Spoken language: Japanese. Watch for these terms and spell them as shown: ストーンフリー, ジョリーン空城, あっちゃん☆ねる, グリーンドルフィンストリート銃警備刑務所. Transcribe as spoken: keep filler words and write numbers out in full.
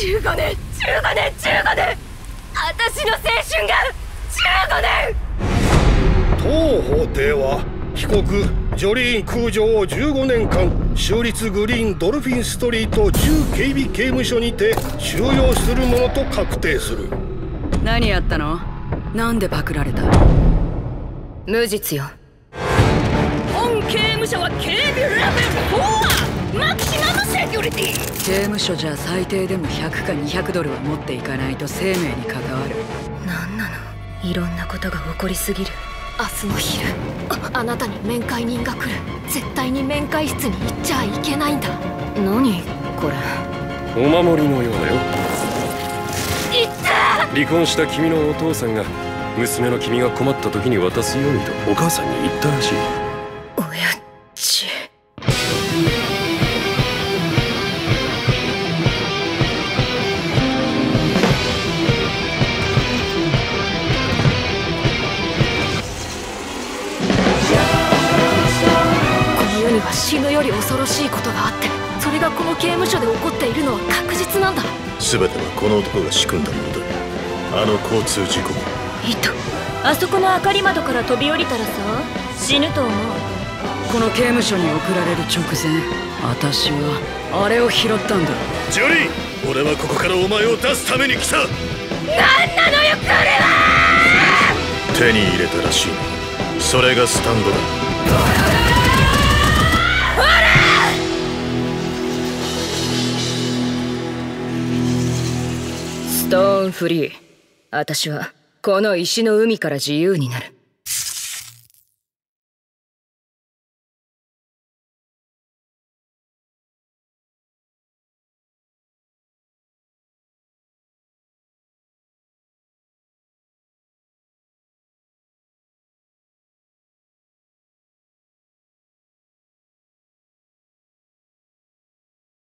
じゅうごねんじゅうごねんじゅうごねん、私の青春がじゅうごねん。当法廷は被告ジョリーン空城をじゅうごねんかん州立グリーンドルフィンストリート銃警備刑務所にて収容するものと確定する。何やったの？なんでパクられた？無実よ。本刑務所は警備レベルフォー、マキシマムセキュリティ。刑務所じゃ最低でもひゃくかにひゃくドルは持っていかないと生命に関わる。なんなの、いろんなことが起こりすぎる。明日の昼、あ、あなたに面会人が来る。絶対に面会室に行っちゃいけないんだ。何これ、お守りのようだよ。いった！離婚した君のお父さんが娘の君が困った時に渡すようにとお母さんに言ったらしい。おやじ。この世には死ぬより恐ろしいことがあって、それがこの刑務所で起こっているのは確実なんだ。全てはこの男が仕組んだものだ。あの交通事故も。いた。あそこの明かり窓から飛び降りたらさ、死ぬと思う。この刑務所に送られる直前、私はあれを拾ったんだ。ジョリー、俺はここからお前を出すために来た。なんなのよこれは。手に入れたらしい。それがスタンドだ。ほらストーンフリー。私はこの石の海から自由になる。